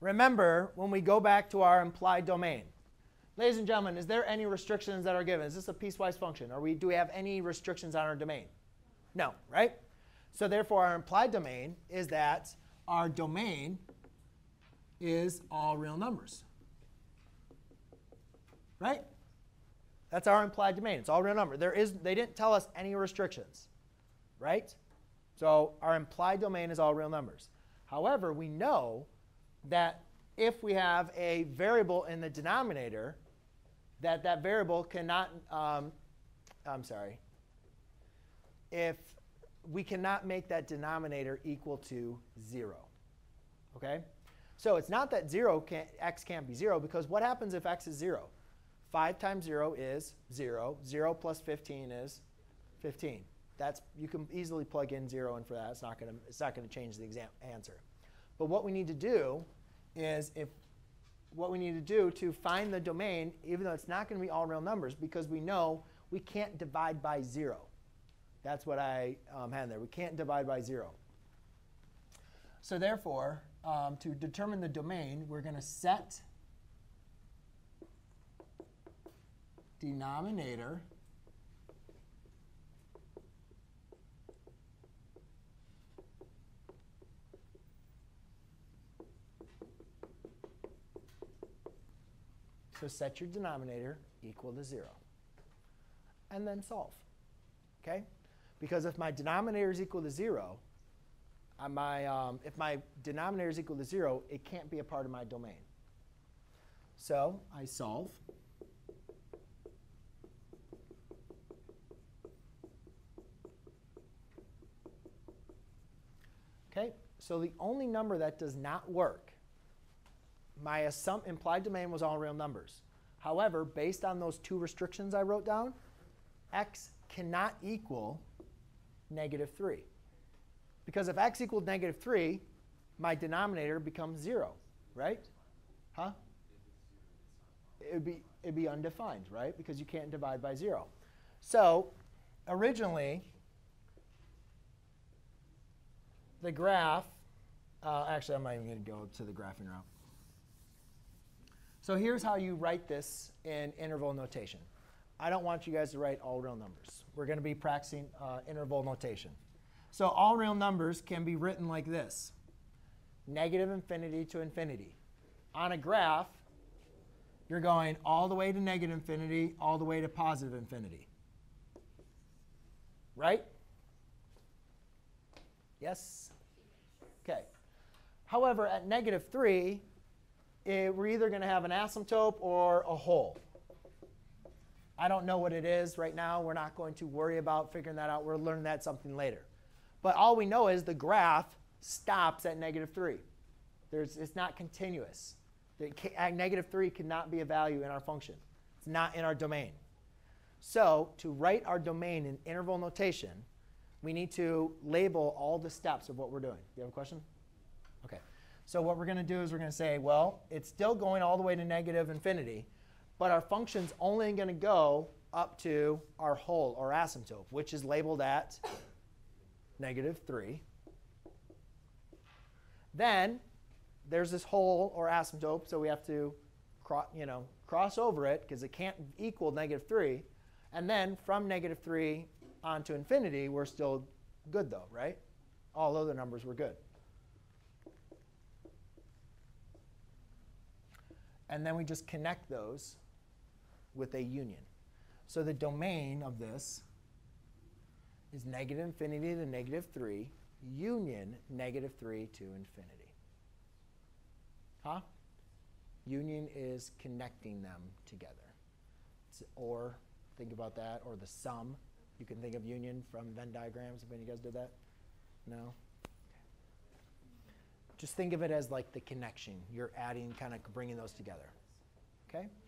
Remember when we go back to our implied domain. Ladies and gentlemen, is there any restrictions that are given? Is this a piecewise function? Do we have any restrictions on our domain? No, right? So therefore, our implied domain is that our domain is all real numbers. Right? That's our implied domain. It's all real number. They didn't tell us any restrictions. Right? So our implied domain is all real numbers. However, we know that if we have a variable in the denominator, that variable cannot, if we cannot make that denominator equal to 0. Okay? So it's not that x can't be 0, because what happens if x is 0? 5 times 0 is 0. 0 plus 15 is 15. You can easily plug in 0 in for that. It's not going to change the answer. But what we need to do is to find the domain, even though it's not going to be all real numbers, because we know we can't divide by 0. That's what I had there. We can't divide by 0. So therefore, to determine the domain, we're going to set denominator . So set your denominator equal to 0. And then solve. Okay? Because if my denominator is equal to 0, if my denominator is equal to 0, it can't be a part of my domain. So I solve. Okay? So the only number that does not work, my implied domain was all real numbers. However, based on those two restrictions I wrote down, x cannot equal -3. Because if x equaled -3, my denominator becomes 0, right? Huh? It'd be undefined, right? Because you can't divide by 0. So originally, the graph, actually, I'm not even going to go to the graphing route. So here's how you write this in interval notation. I don't want you guys to write all real numbers. We're going to be practicing interval notation. So all real numbers can be written like this, -∞ to infinity. On a graph, you're going all the way to -infinity, all the way to +infinity. Right? Yes? OK. However, at -3, we're either going to have an asymptote or a hole. I don't know what it is right now. We're not going to worry about figuring that out. We'll learn that something later. But all we know is the graph stops at -3. It's not continuous. -3 cannot be a value in our function. It's not in our domain. So to write our domain in interval notation, we need to label all the steps of what we're doing. You have a question? OK. So what we're going to do is we're going to say, well, it's still going all the way to -infinity, but our function's only going to go up to our hole or asymptote, which is labeled at -3. Then there's this hole or asymptote, so we have to cross over it, because it can't equal -3. And then from -3 on to infinity, we're still good, though, right? All other numbers were good. And then we just connect those with a union. So the domain of this is -∞ to -3, union -3 to infinity. Huh? Union is connecting them together. Or think about that, or the sum. You can think of union from Venn diagrams. Have any of you guys did that? No? Just think of it as like the connection. You're adding, kind of bringing those together. OK?